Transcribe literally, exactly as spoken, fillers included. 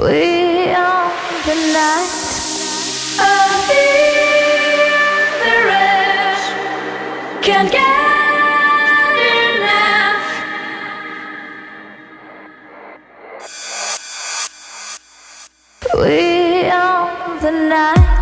We are the light of the rich. Can't get enough. We are the light.